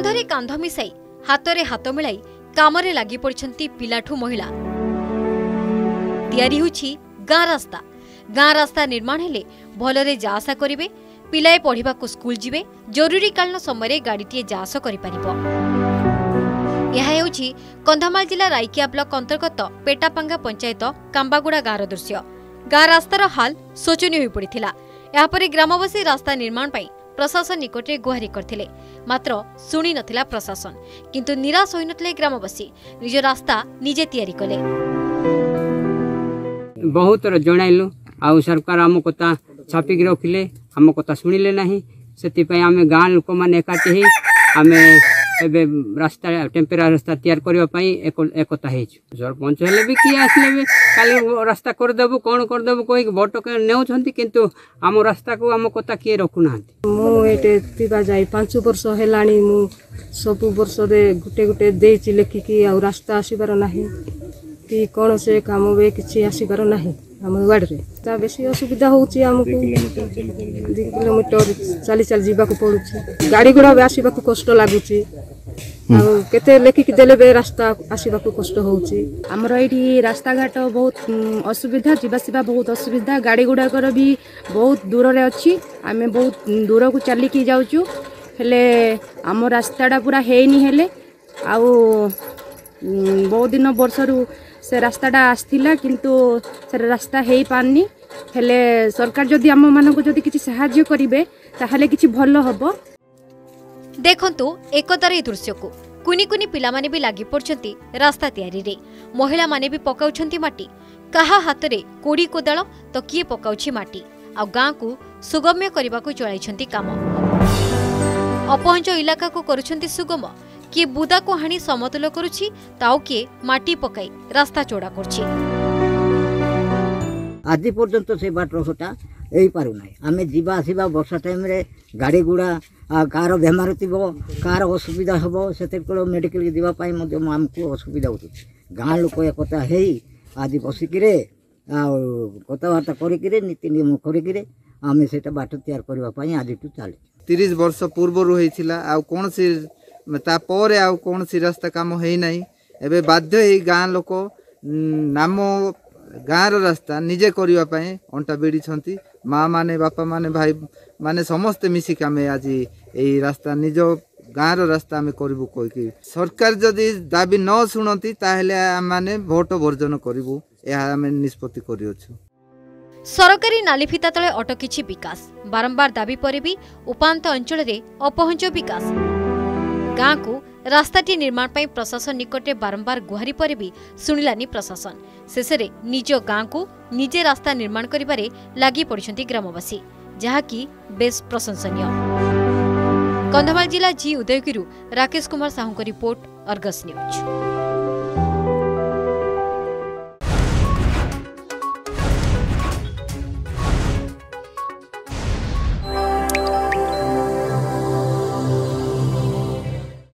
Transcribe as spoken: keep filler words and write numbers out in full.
कांधरे कांध मिसाई हातरे हाथ मिलाई कामरे लागी पड़िछंती पिलाठू महिला। तयारी होछि गाँ रास्ता। गाँ रास्ता निर्माण हेले भलरे जाआसा करिवे, पिलाए पढ़िबाकु स्कूल जिवे, जरूरीकालन समयरे गाड़ीटिए जाआसा करिपारिबो। ଏହା ହେଉଛି कंधमाल जिला रायकिया ब्लॉक अंतर्गत पेटापांगा पंचायत कांबागुड़ा गाँर दृश्य। गाँ रास्तार हाल शोचनीय हो पड़िथिला। एहापरे ग्रामवासी रास्ता निर्माण पाई प्रशासन निकटे गुहारि करथिले, मात्र सुनी नथिला प्रशासन। किंतु निराश होई नथिले ग्रामवासी, निज रास्ता निजे तयारी कले। बहुत जणाइलु आ सरकार आम कथा छापिक रखिले, आम कथा सुनिले नाही। सेति पय आमे गाँ लोक माने एकाठी ही आमे एबे रास्ता टेम्परेरी रास्ता तयार करबा पई एकता हेछु। सरपंच हेले भी की आसले भी काली रास्ता कर देबो कोन कर देबो कोइ वोट के नेउ छंती, किंतु हम रास्ता को हम कथा के रखु नांती। मु एते पिबा जाई पाँच वर्ष हेलाणी, मु सब वर्ष रे गुटे गुटे देछि लेखि की आ रास्ता आसीबार नाही कि कोन से काम बे किछि आसीबार नाही। हम वाड रे ता बेसी असुविधा होछि, हमकु दो किलोमीटर चाली चाली जीवा को पडुछि, गाड़ी घोड़ा बे आसीबा को कष्ट लागुछि। केते लेखी कि देले बे रास्ता आसीबा को कष्ट होछि। हमर एठी रास्ता घाट बहुत असुविधा, जीवा सीवा बहुत असुविधा, गाड़ी घोड़ा कर भी बहुत दूर रे अछि। हमें बहुत दूर को चली की जाउछु, हेले हम रास्ताडा पूरा हेइनी हेले आ बहुत दिन वर्षरु से रास्ताटा आसला, किंतु से रास्ता हो पारनी। हेले सरकार जदि आम मान को जदि किछि सहाय्य करिवे ताहले किछि भल हबो। देखंतु एकतार ए दृश्य को कुनी कुनी पिला माने भी लागी पड़छंती रास्ता तयारी रे। महिला माने भी पकाउछंती माटी, कहा हाथ रे कोड़ी कोदाल तो किए पकाउछि माटी। आ गाँ को सुगम्य करबा को चलाइछंती काम, अपहंच इलाका को करुछंती सुगम। किए बुदा को हाणी समतल करुछि, ताओ किए माटी पकाई रास्ता चौड़ा करछि। आदि पर्यंत से बाट रसटा एई पारु नाही। आमे जीवा आसीबा वर्षा टाइम रे गाड़ी गुड़ा कार बेमार थिबो, कार असुविधा हबो, सेते को मेडिकल के दिबा पाई मधे हमकु असुविधा होति। गाँ लोक ए कथा हेई आदि बसिक रे आ कथबार्ता करिक रे नीति नियम करिक रे आमे सेटा बाट तयार करबा पाई आदि तु चाले। तीस वर्ष पूर्व रु हेइथिला आ कोन से तापर आउ कौन सी रास्ता काम है नहीं। एबे बाध्य गाँ लोक नाम गाँर रास्ता निजे करने अंटा बीड़ी छंती। माँ माने बापा माने भाई माने समस्ते मिसिक आम आज यही रास्ता निज गाँर रास्ता आम करूँ कहीकि सरकार जदि दाबी न शुणती ताने भोट वर्जन करूँ। यह आम निष्पत्ति करूँ। सरकारी नाली फिता तले अटकी विकास, बारंबार दाबी पर भी उपात अंचल अपहंच विकास। गाँ को रास्ताटी निर्माण पाई प्रशासन निकटे बारंबार गुहारी पर भी सुनिलानी प्रशासन। शेष में निज गाँ को निजे रास्ता निर्माण करिबारे लागी पड़िछंती ग्रामवासी, जहा कि बेस प्रशंसनीय। कंधमाल जिला जी उदयगिरु राकेश कुमार साहू को रिपोर्ट, अर्गस न्यूज।